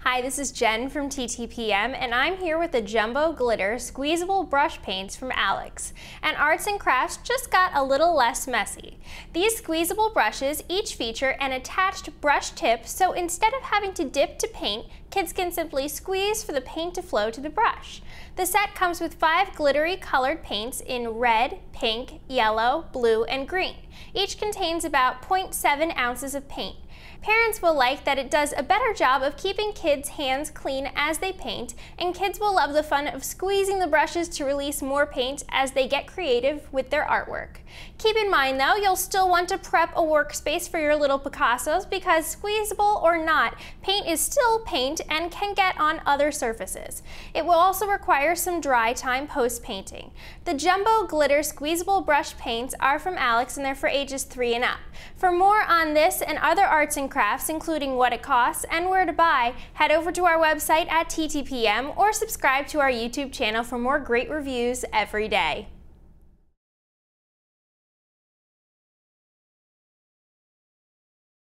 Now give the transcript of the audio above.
Hi, this is Jen from TTPM, and I'm here with the Jumbo Glitter Squeezable Brush Paints from Alex. And arts and crafts just got a little less messy. These squeezable brushes each feature an attached brush tip, so instead of having to dip to paint, kids can simply squeeze for the paint to flow to the brush. The set comes with 5 glittery colored paints in red, pink, yellow, blue, and green. Each contains about 0.7 ounces of paint. Parents will like that it does a better job of keeping kids' hands clean as they paint, and kids will love the fun of squeezing the brushes to release more paint as they get creative with their artwork. Keep in mind though, you'll still want to prep a workspace for your little Picassos because, squeezable or not, paint is still paint and can get on other surfaces. It will also require some dry time post-painting. The Jumbo Glitter Squeezable Brush Paints are from Alex and they're for ages 3 and up. For more on this and other arts and crafts, including what it costs and where to buy, head over to our website at TTPM or subscribe to our YouTube channel for more great reviews every day.